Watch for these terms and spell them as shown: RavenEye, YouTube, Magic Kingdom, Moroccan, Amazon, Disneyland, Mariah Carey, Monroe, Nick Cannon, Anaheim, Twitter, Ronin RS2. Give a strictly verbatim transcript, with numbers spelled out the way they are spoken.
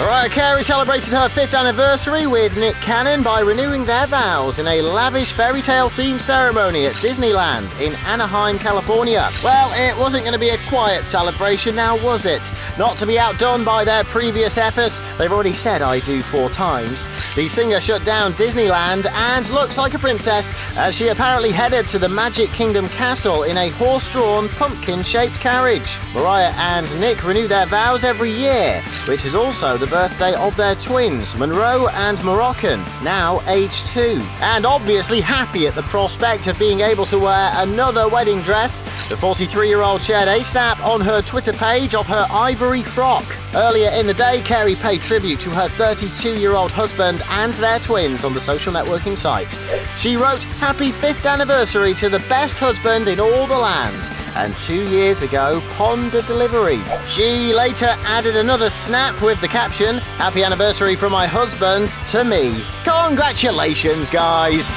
Mariah Carey celebrated her fifth anniversary with Nick Cannon by renewing their vows in a lavish fairy tale themed ceremony at Disneyland in Anaheim, California. Well, it wasn't going to be a quiet celebration now, was it? Not to be outdone by their previous efforts, they've already said "I do" four times. The singer shut down Disneyland and looked like a princess as she apparently headed to the Magic Kingdom castle in a horse-drawn, pumpkin-shaped carriage. Mariah and Nick renew their vows every year, which is also the birthday of their twins, Monroe and Moroccan, now age two, and obviously happy at the prospect of being able to wear another wedding dress. The forty-three-year-old shared a snap on her Twitter page of her ivory frock. Earlier in the day, Carey paid tribute to her thirty-two-year-old husband and their twins on the social networking site. She wrote, "Happy fifth anniversary to the best husband in all the land. And two years ago, ponder delivery." She later added another snap with the caption, "Happy anniversary from my husband to me. Congratulations, guys."